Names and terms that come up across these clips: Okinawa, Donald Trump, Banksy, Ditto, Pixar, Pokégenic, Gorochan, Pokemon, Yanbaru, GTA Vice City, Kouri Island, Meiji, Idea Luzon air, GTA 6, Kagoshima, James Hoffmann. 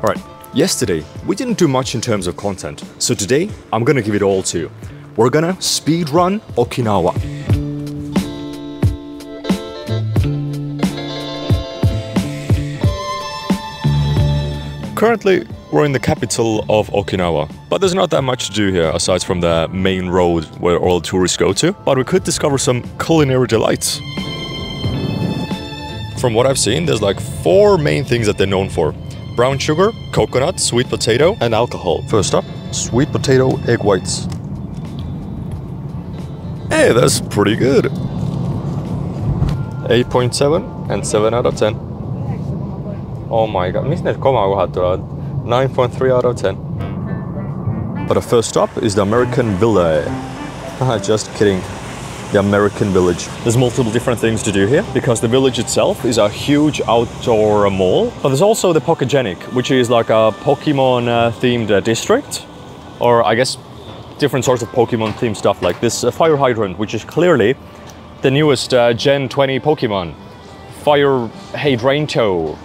Alright, yesterday we didn't do much in terms of content, so today I'm gonna give it all to you. We're gonna speedrun Okinawa. Currently, we're in the capital of Okinawa, but there's not that much to do here aside from the main road where all tourists go to, but we could discover some culinary delights. From what I've seen, there's like four main things that they're known for: brown sugar, coconut, sweet potato, and alcohol. First up, sweet potato egg whites. Hey, that's pretty good. 8.7 and 7 out of 10. Oh my god, 9.3 out of 10. But the first stop is the American Villa. Just kidding. The American Village. There's multiple different things to do here because the village itself is a huge outdoor mall. But there's also the Pokégenic, which is like a Pokemon themed district. Or I guess different sorts of Pokemon themed stuff like this fire hydrant, which is clearly the newest Gen 20 Pokemon. Fire Hydranto.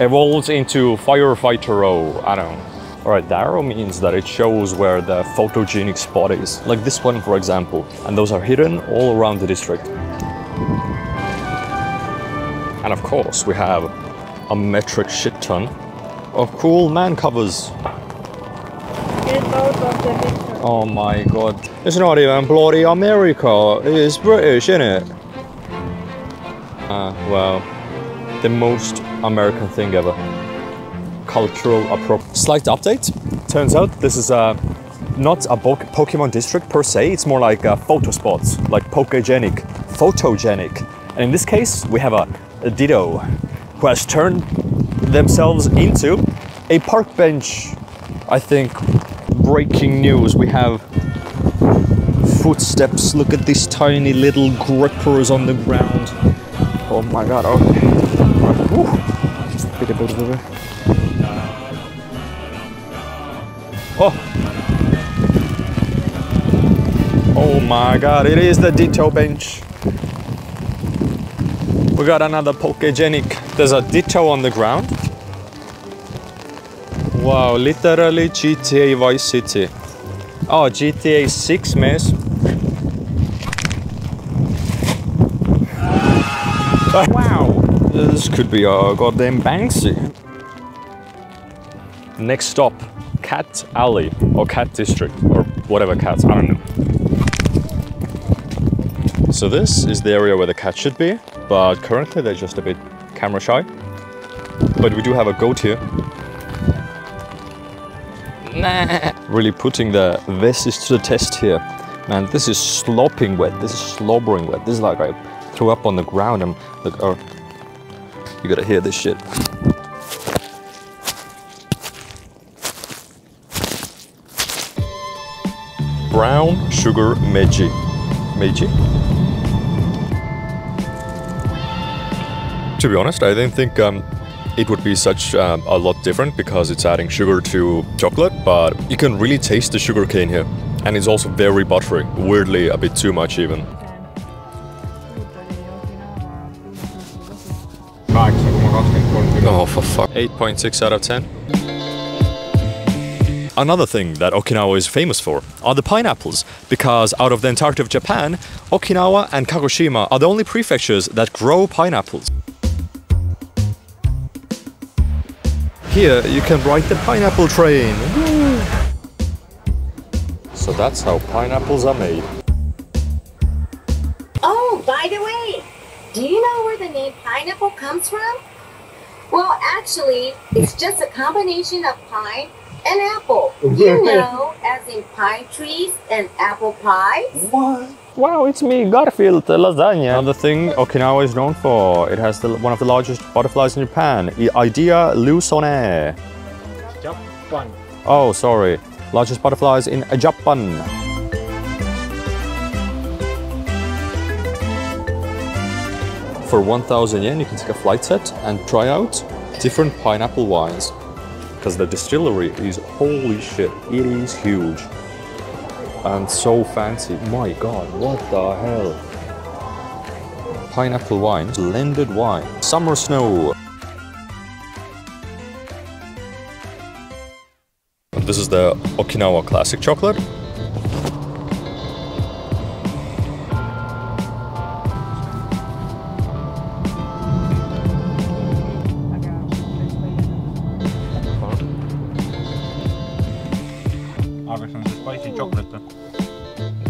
Evolves into Firefighter-o, I don't know. Alright, the arrow means that it shows where the photogenic spot is, like this one for example, and those are hidden all around the district. And of course we have a metric shit ton of cool man covers. Get out of the picture. Oh my god. It's not even bloody America, it's British, innit? Well. The most American thing ever. Cultural appropriation. Slight update. Turns out this is not a Pokemon district per se. It's more like photo spots, like Pokégenic, photogenic. And in this case, we have a Ditto who has turned themselves into a park bench. I think breaking news. We have footsteps. Look at these tiny little grippers on the ground. Oh my god. Okay. Oh my god, it is the Ditto bench. We got another Pokégenic. There's a Ditto on the ground. Wow, literally GTA Vice City. Oh, GTA 6 mess. Wow. This could be a goddamn Banksy. Next stop, Cat Alley, or Cat District, or whatever cats, I don't know. So this is the area where the cats should be, but currently they're just a bit camera shy. But we do have a goat here. Nah. Really putting the vesties to the test here. Man, this is slopping wet, this is slobbering wet. This is like I threw up on the ground and look, oh. You gotta hear this shit. Brown sugar Meiji. Meiji? To be honest, I didn't think it would be such a lot different because it's adding sugar to chocolate, but you can really taste the sugar cane here. And it's also very buttery, weirdly a bit too much even. Oh, for fuck. 8.6 out of 10. Another thing that Okinawa is famous for are the pineapples, because out of the entirety of Japan, Okinawa and Kagoshima are the only prefectures that grow pineapples. Here you can ride the pineapple train. So that's how pineapples are made. Oh, by the way, do you know where the name pineapple comes from? Well, actually, it's just a combination of pine and apple. You know, as in pine trees and apple pies. What? Wow, it's me, Garfield, lasagna. Another thing Okinawa is known for. It has one of the largest butterflies in Japan. Idea Luzon air. Japan. Oh, sorry. Largest butterflies in Japan. For 1,000 yen, you can take a flight set and try out different pineapple wines. Because the distillery is, holy shit, it is huge. And so fancy. My god, what the hell? Pineapple wine, blended wine, summer snow. This is the Okinawa classic chocolate.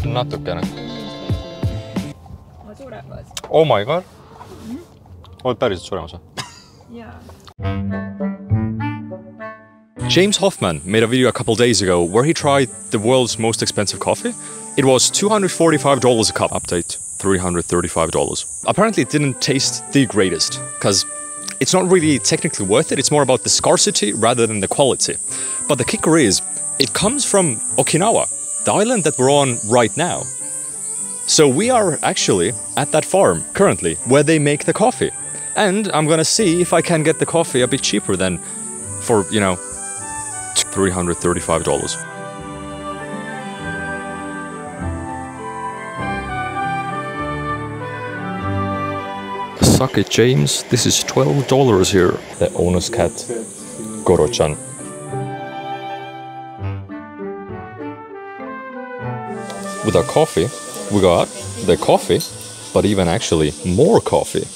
Natukene. Oh my god. Oh, päriselt suurem osa. James Hoffmann made a video a couple days ago where he tried the world's most expensive coffee. It was $245 a cup. Update, $335. Apparently it didn't taste the greatest, because it's not really technically worth it. It's more about the scarcity rather than the quality. But the kicker is, it comes from Okinawa, the island that we're on right now. So we are actually at that farm currently where they make the coffee. And I'm gonna see if I can get the coffee a bit cheaper than for, you know, $335. Suck it, James. This is $12 here. The owner's cat, Gorochan. With our coffee, we got the coffee, but even actually more coffee.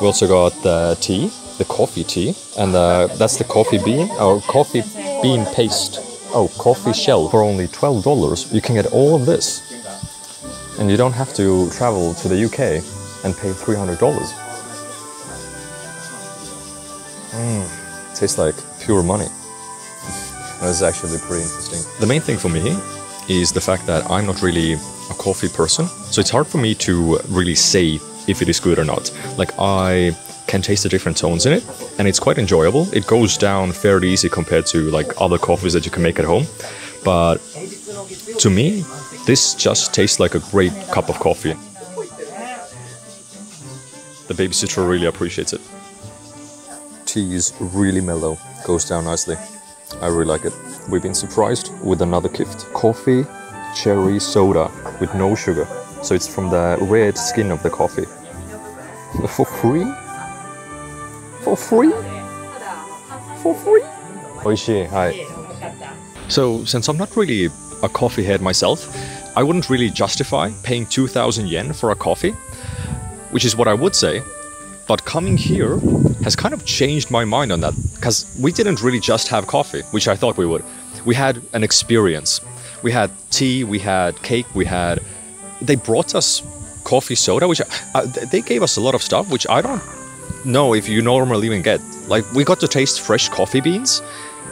We also got the tea, the coffee tea, and that's the coffee bean, or coffee bean paste. Oh, coffee shell. For only $12, you can get all of this. And you don't have to travel to the UK and pay $300. Tastes like pure money. This is actually pretty interesting. The main thing for me is the fact that I'm not really a coffee person, so it's hard for me to really say if it is good or not. Like, I can taste the different tones in it, and it's quite enjoyable. It goes down fairly easy compared to like other coffees that you can make at home, but to me this just tastes like a great cup of coffee. The babysitter really appreciates it. Tea is really mellow, goes down nicely. I really like it. We've been surprised with another gift. Coffee cherry soda with no sugar. So it's from the red skin of the coffee. For free? For free? For free? Oishii, hi. So, since I'm not really a coffee head myself, I wouldn't really justify paying 2,000 yen for a coffee, which is what I would say. But coming here has kind of changed my mind on that, because we didn't really just have coffee, which I thought we would. We had an experience. We had tea, we had cake, we had... They brought us coffee soda, which they gave us a lot of stuff, which I don't know if you normally even get. Like, we got to taste fresh coffee beans,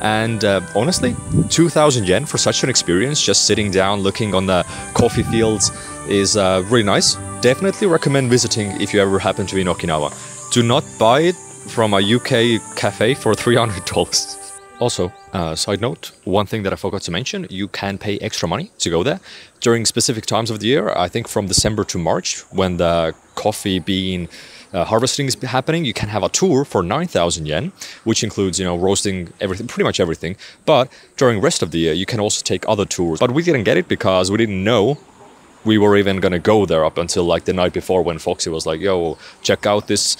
and honestly, 2,000 yen for such an experience, just sitting down, looking on the coffee fields, is really nice. Definitely recommend visiting if you ever happen to be in Okinawa. Do not buy it from a UK cafe for $300. Also, side note, one thing that I forgot to mention, you can pay extra money to go there during specific times of the year. I think from December to March, when the coffee bean harvesting is happening, you can have a tour for 9,000 yen, which includes, you know, roasting, everything, pretty much everything. But during rest of the year, you can also take other tours. But we didn't get it because we didn't know we were even going to go there up until like the night before, when Foxy was like, yo, check out this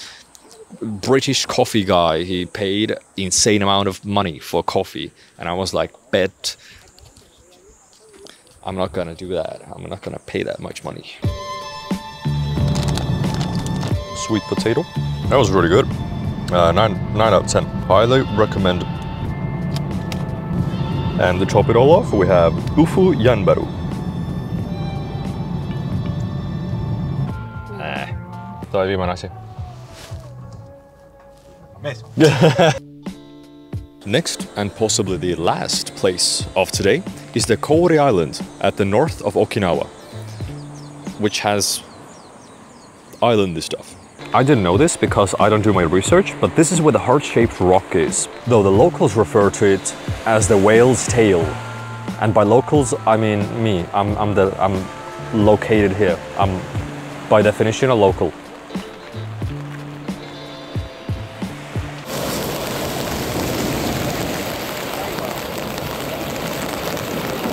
British coffee guy, he paid insane amount of money for coffee. And I was like, bet I'm not gonna do that. I'm not gonna pay that much money. Sweet potato, that was really good. 9 out of 10, highly recommend. And to top it all off, we have Ufu Yanbaru. Toi viimane asi. Next, and possibly the last place of today, is the Kouri Island at the north of Okinawa, which has islandy stuff. I didn't know this because I don't do my research, but this is where the heart-shaped rock is, though the locals refer to it as the whale's tail. And by locals, I mean me. I'm located here. I'm by definition a local.